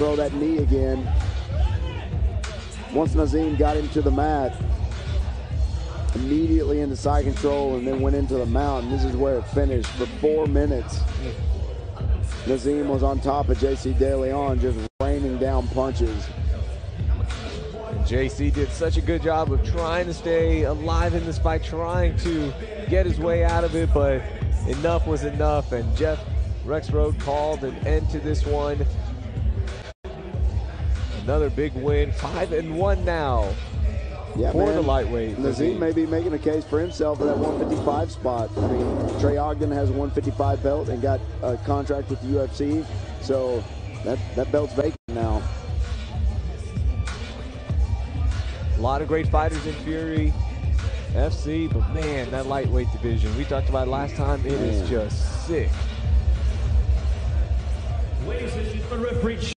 Throw that knee again. Once Nazim got him to the mat, immediately into side control and then went into the mount. And this is where it finished. For 4 minutes, Nazim was on top of JC De Leon, just raining down punches. And JC did such a good job of trying to stay alive in this fight, trying to get his way out of it, but enough was enough. And Jeff Rexroad called an end to this one. Another big win, 5-1 now. Yeah, for the lightweight. Nazim may be making a case for himself for that 155 spot. I mean, Trey Ogden has a 155 belt and got a contract with the UFC, so that belt's vacant now. A lot of great fighters in Fury FC, but man, that lightweight division, we talked about it last time, it is just sick. Ladies and gentlemen, referee.